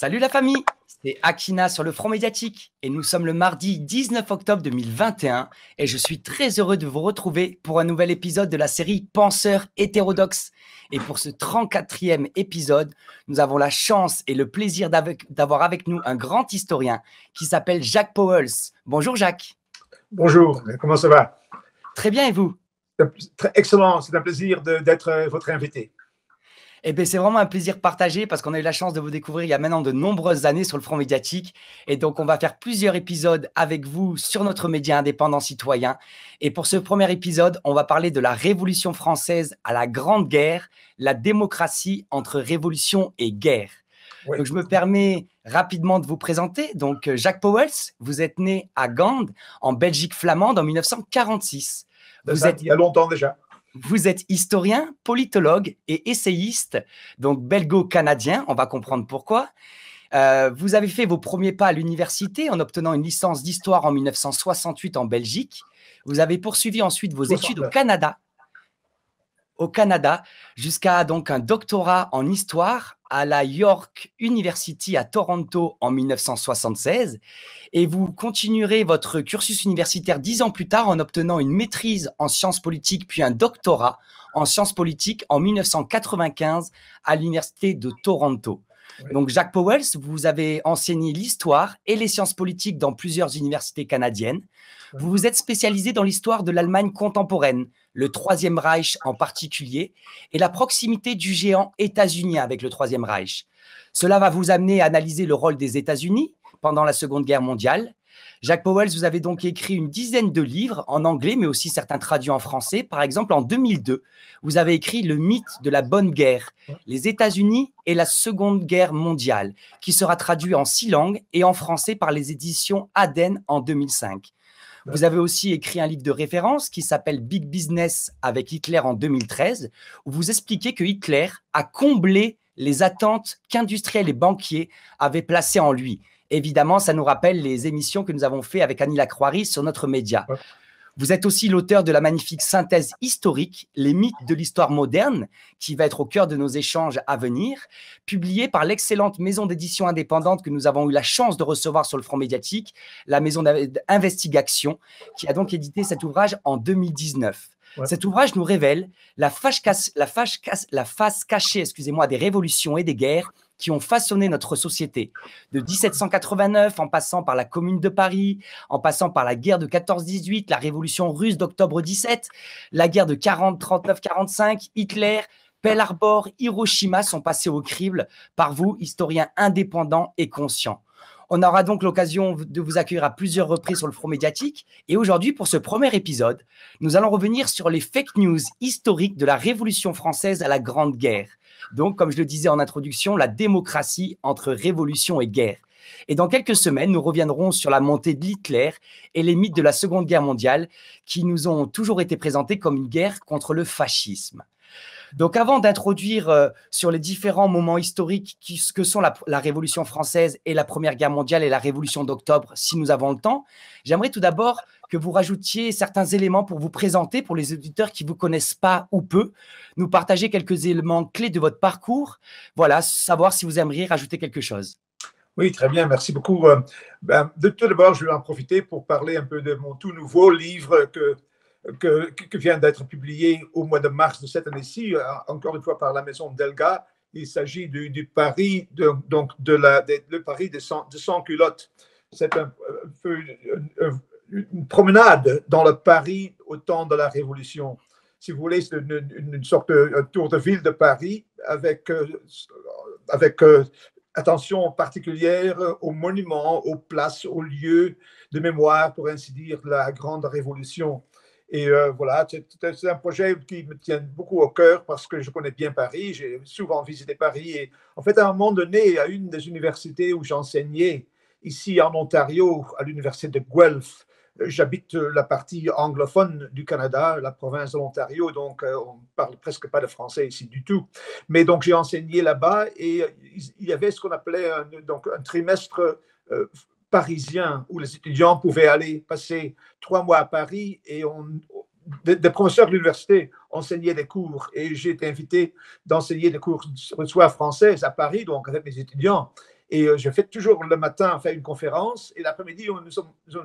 Salut la famille, c'est Akina sur le Front Médiatique et nous sommes le mardi 19 octobre 2021 et je suis très heureux de vous retrouver pour un nouvel épisode de la série Penseurs Hétérodoxes. Et pour ce 34e épisode, nous avons la chance et le plaisir d'avoir avec nous un grand historien qui s'appelle Jacques Pauwels. Bonjour Jacques. Bonjour, comment ça va? Très bien et vous? Excellent, c'est un plaisir d'être votre invité. Eh bien, c'est vraiment un plaisir partagé parce qu'on a eu la chance de vous découvrir il y a maintenant de nombreuses années sur le Front Médiatique. Et donc, on va faire plusieurs épisodes avec vous sur notre média indépendant citoyen. Et pour ce premier épisode, on va parler de la Révolution française à la Grande Guerre, la démocratie entre révolution et guerre. Oui. Donc, je me permets rapidement de vous présenter. Donc, Jacques Pauwels, vous êtes né à Gand, en Belgique flamande, en 1946. Il y a longtemps déjà. Vous êtes historien, politologue et essayiste, donc belgo-canadien, on va comprendre pourquoi. Vous avez fait vos premiers pas à l'université en obtenant une licence d'histoire en 1968 en Belgique. Vous avez poursuivi ensuite vos études au Canada jusqu'à donc un doctorat en histoire à la York University à Toronto en 1976 et vous continuerez votre cursus universitaire 10 ans plus tard en obtenant une maîtrise en sciences politiques puis un doctorat en sciences politiques en 1995 à l'université de Toronto. Oui. Donc Jacques Pauwels, vous avez enseigné l'histoire et les sciences politiques dans plusieurs universités canadiennes. Oui. Vous vous êtes spécialisé dans l'histoire de l'Allemagne contemporaine, le Troisième Reich en particulier, et la proximité du géant états-unien avec le Troisième Reich. Cela va vous amener à analyser le rôle des États-Unis pendant la Seconde Guerre mondiale. Jacques Pauwels, vous avez donc écrit une dizaine de livres en anglais, mais aussi certains traduits en français. Par exemple, en 2002, vous avez écrit « Le mythe de la bonne guerre, les États-Unis et la Seconde Guerre mondiale », qui sera traduit en 6 langues et en français par les éditions Aden en 2005. Vous avez aussi écrit un livre de référence qui s'appelle « Big Business avec Hitler » en 2013, où vous expliquez que Hitler a comblé les attentes qu'industriels et banquiers avaient placées en lui. Évidemment, ça nous rappelle les émissions que nous avons faites avec Annie Lacroix-Ris sur notre média. Ouais. Vous êtes aussi l'auteur de la magnifique synthèse historique « Les mythes de l'histoire moderne » qui va être au cœur de nos échanges à venir, publiée par l'excellente maison d'édition indépendante que nous avons eu la chance de recevoir sur le Front Médiatique, la Maison d'Investigation, qui a donc édité cet ouvrage en 2019. Ouais. Cet ouvrage nous révèle la face cachée, excusez-moi, des révolutions et des guerres qui ont façonné notre société. De 1789, en passant par la Commune de Paris, en passant par la guerre de 14-18, la révolution russe d'octobre 17, la guerre de 40-39-45, Hitler, Pearl Harbor, Hiroshima sont passés au crible par vous, historiens indépendants et conscients. On aura donc l'occasion de vous accueillir à plusieurs reprises sur le Front Médiatique. Et aujourd'hui, pour ce premier épisode, nous allons revenir sur les fake news historiques de la Révolution française à la Grande Guerre. Donc, comme je le disais en introduction, la démocratie entre révolution et guerre. Et dans quelques semaines, nous reviendrons sur la montée de Hitler et les mythes de la Seconde Guerre mondiale qui nous ont toujours été présentés comme une guerre contre le fascisme. Donc avant d'introduire sur les différents moments historiques que sont la Révolution française et la Première Guerre mondiale et la Révolution d'octobre, si nous avons le temps, j'aimerais tout d'abord que vous rajoutiez certains éléments pour vous présenter, pour les auditeurs qui ne vous connaissent pas ou peu, nous partager quelques éléments clés de votre parcours, voilà, savoir si vous aimeriez rajouter quelque chose. Oui, très bien, merci beaucoup. Tout d'abord, je vais en profiter pour parler un peu de mon tout nouveau livre qui vient d'être publié au mois de mars de cette année-ci, encore une fois par la maison Delga. Il s'agit du Paris des sans-culottes. C'est une promenade dans le Paris au temps de la Révolution. Si vous voulez, c'est une sorte de tour de ville de Paris avec attention particulière aux monuments, aux places, aux lieux de mémoire, pour ainsi dire, la Grande Révolution. Et voilà, c'est un projet qui me tient beaucoup au cœur parce que je connais bien Paris, j'ai souvent visité Paris. Et en fait, à un moment donné, à une des universités où j'enseignais, ici en Ontario, à l'université de Guelph, j'habite la partie anglophone du Canada, la province de l'Ontario, donc on ne parle presque pas de français ici du tout. Mais donc j'ai enseigné là-bas et il y avait ce qu'on appelait un trimestre parisien où les étudiants pouvaient aller passer 3 mois à Paris et des professeurs de l'université enseignaient des cours et j'ai été invité d'enseigner des cours de histoire française à Paris, donc avec mes étudiants. Et je fais toujours le matin une conférence, et l'après-midi, nous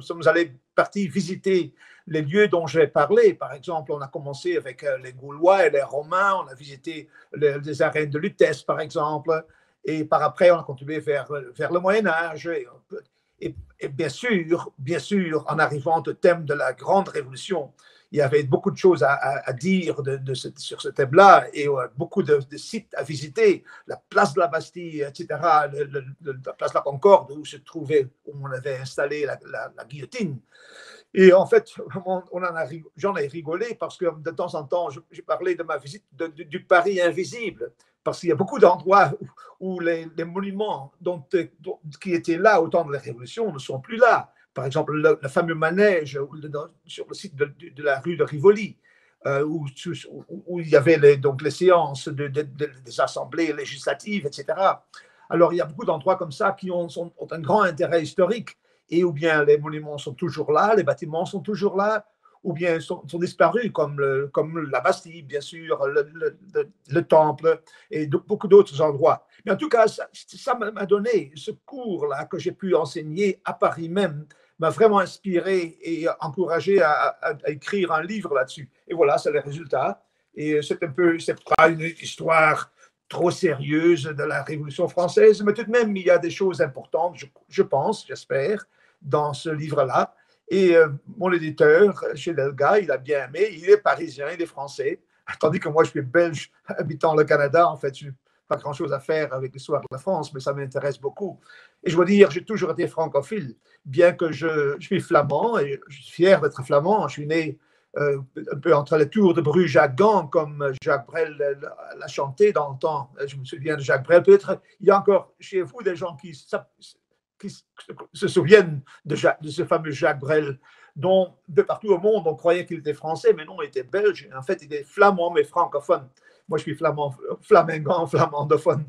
sommes allés visiter les lieux dont j'ai parlé. Par exemple, on a commencé avec les Gaulois et les Romains, on a visité les arènes de Lutèce, par exemple, et par après, on a continué vers le Moyen-Âge. Et bien sûr, en arrivant au thème de la Grande Révolution, il y avait beaucoup de choses à dire sur ce thème-là, et beaucoup de sites à visiter, la place de la Bastille, etc., la place de la Concorde, où on avait installé la guillotine. Et en fait, j'en ai rigolé parce que de temps en temps, j'ai parlé de ma visite du Paris invisible, parce qu'il y a beaucoup d'endroits où les monuments qui étaient là au temps de la Révolution ne sont plus là. Par exemple, le fameux manège sur le site de la rue de Rivoli, où il y avait les séances des assemblées législatives, etc. Alors, il y a beaucoup d'endroits comme ça qui ont un grand intérêt historique, et ou bien les monuments sont toujours là, les bâtiments sont toujours là, ou bien sont disparus, comme la Bastille, bien sûr, le Temple, et beaucoup d'autres endroits. Mais en tout cas, ça m'a donné, ce cours-là que j'ai pu enseigner à Paris même, m'a vraiment inspiré et encouragé à écrire un livre là-dessus. Et voilà, c'est le résultat. Et c'est pas une histoire trop sérieuse de la Révolution française, mais tout de même, il y a des choses importantes, je pense, j'espère, dans ce livre-là. Et mon éditeur, chez Delga, il a bien aimé, il est parisien, il est français, tandis que moi, je suis belge, habitant le Canada, je n'ai pas grand-chose à faire avec l'histoire de la France, mais ça m'intéresse beaucoup. Et je veux dire, j'ai toujours été francophile, bien que je suis flamand, et je suis fier d'être flamand, je suis né un peu entre les tours de Bruges-à-Gand, comme Jacques Brel l'a chanté dans le temps. Je me souviens de Jacques Brel. Peut-être il y a encore chez vous des gens qui se souviennent de ce fameux Jacques Brel, dont de partout au monde on croyait qu'il était français, mais non, il était belge. En fait, il était flamand, mais francophone. Moi, je suis flamand, flamandophone.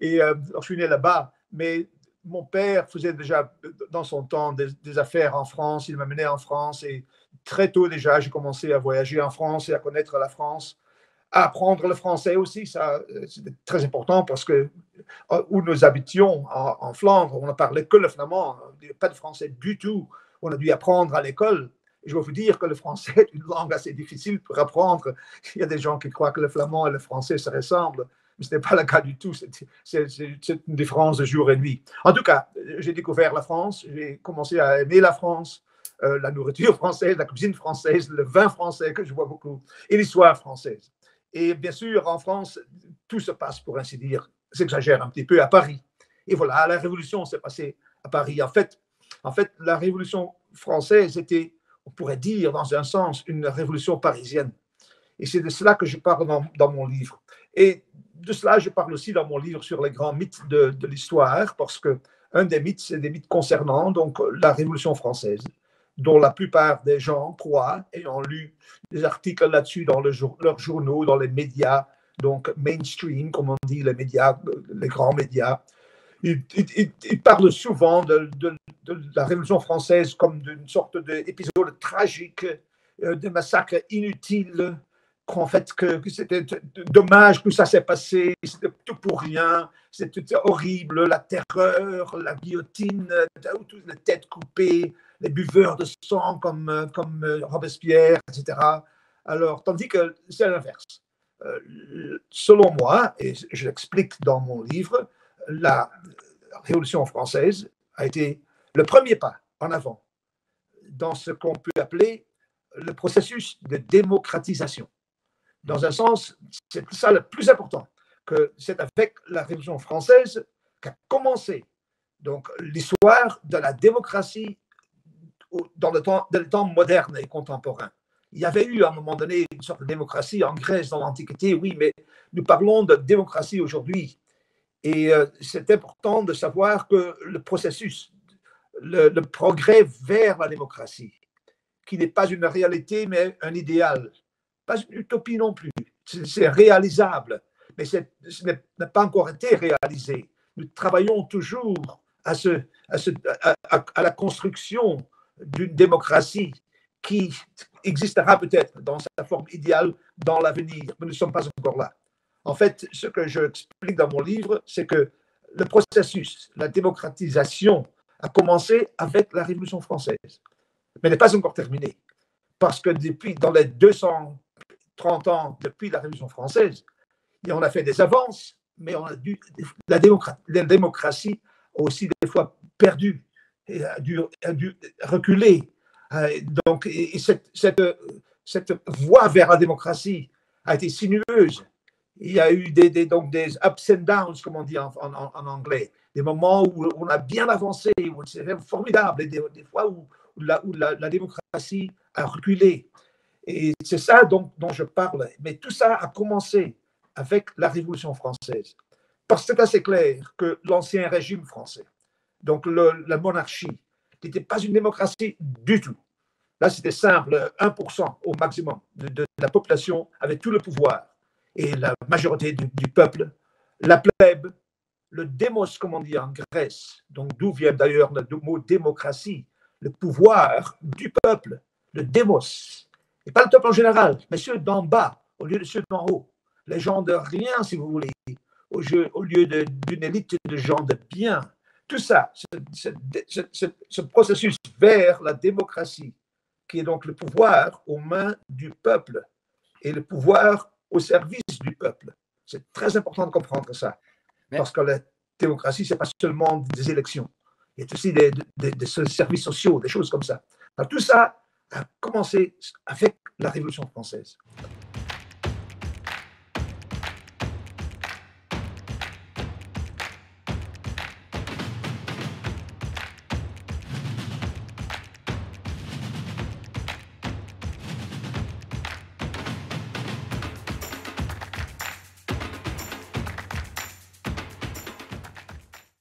Et alors, je suis né là-bas, mais mon père faisait déjà dans son temps des affaires en France, il m'amenait en France, et très tôt déjà, j'ai commencé à voyager en France et à connaître la France, à apprendre le français aussi. Ça, c'était très important parce que où nous habitions, en Flandre, on ne parlait que le flamand, pas de français du tout. On a dû apprendre à l'école. Je vais vous dire que le français est une langue assez difficile pour apprendre. Il y a des gens qui croient que le flamand et le français se ressemblent, mais ce n'est pas le cas du tout. C'est une différence de jour et nuit. En tout cas, j'ai découvert la France, j'ai commencé à aimer la France, la nourriture française, la cuisine française, le vin français que je vois beaucoup, et l'histoire française. Et bien sûr, en France, tout se passe, pour ainsi dire, s'exagère un petit peu, à Paris. Et voilà, la Révolution s'est passée à Paris. En fait, la Révolution française était, on pourrait dire, dans un sens, une révolution parisienne. Et c'est de cela que je parle dans mon livre. Et de cela, je parle aussi dans mon livre sur les grands mythes de l'histoire, parce qu'un des mythes, c'est des mythes concernant donc, la Révolution française, dont la plupart des gens croient, ayant lu des articles là-dessus dans leurs journaux, dans les médias, donc mainstream, comme on dit, les médias, les grands médias. Ils parlent souvent de la Révolution française comme d'une sorte d'épisode tragique, de massacre inutile, que c'était dommage que ça s'est passé, c'était tout pour rien, c'était horrible, la terreur, la guillotine, toutes les têtes coupées, les buveurs de sang comme Robespierre, etc. Alors, tandis que c'est l'inverse. Selon moi, et je l'explique dans mon livre, la Révolution française a été le premier pas en avant dans ce qu'on peut appeler le processus de démocratisation. Dans un sens, c'est ça le plus important, que c'est avec la Révolution française qu'a commencé donc l'histoire de la démocratie dans le temps moderne et contemporain. Il y avait eu à un moment donné une sorte de démocratie en Grèce dans l'Antiquité, oui, mais nous parlons de démocratie aujourd'hui. Et c'est important de savoir que le processus, le progrès vers la démocratie, qui n'est pas une réalité mais un idéal, pas une utopie non plus, c'est réalisable, mais ce n'a pas encore été réalisé. Nous travaillons toujours à la construction d'une démocratie qui existera peut-être dans sa forme idéale dans l'avenir, mais nous ne sommes pas encore là. En fait, ce que je explique dans mon livre, c'est que le processus, la démocratisation a commencé avec la Révolution française, mais n'est pas encore terminée. Parce que depuis, dans les 230 ans, depuis la Révolution française, on a fait des avances, mais on a dû, la démocratie a aussi des fois perdu, et a dû reculer. Donc, cette voie vers la démocratie a été sinueuse. Il y a eu des ups and downs, comme on dit en anglais, des moments où on a bien avancé, où c'est formidable, et des fois où la démocratie a reculé. Et c'est ça dont je parle. Mais tout ça a commencé avec la Révolution française. Parce que c'est assez clair que l'ancien régime français, donc la monarchie, n'était pas une démocratie du tout. Là, c'était simple, 1% au maximum de la population avait tout le pouvoir. Et la majorité du peuple, la plèbe, le démos, comme on dit en Grèce, donc d'où vient d'ailleurs le mot démocratie, le pouvoir du peuple, le démos, et pas le peuple en général, mais ceux d'en bas au lieu de ceux d'en haut, les gens de rien, si vous voulez, au lieu d'une élite de gens de bien. Tout ça, ce processus vers la démocratie, qui est donc le pouvoir aux mains du peuple, et le pouvoir au service du peuple. C'est très important de comprendre ça. Parce que la démocratie, ce n'est pas seulement des élections. Il y a aussi des services sociaux, des choses comme ça. Alors, tout ça a commencé avec la Révolution française.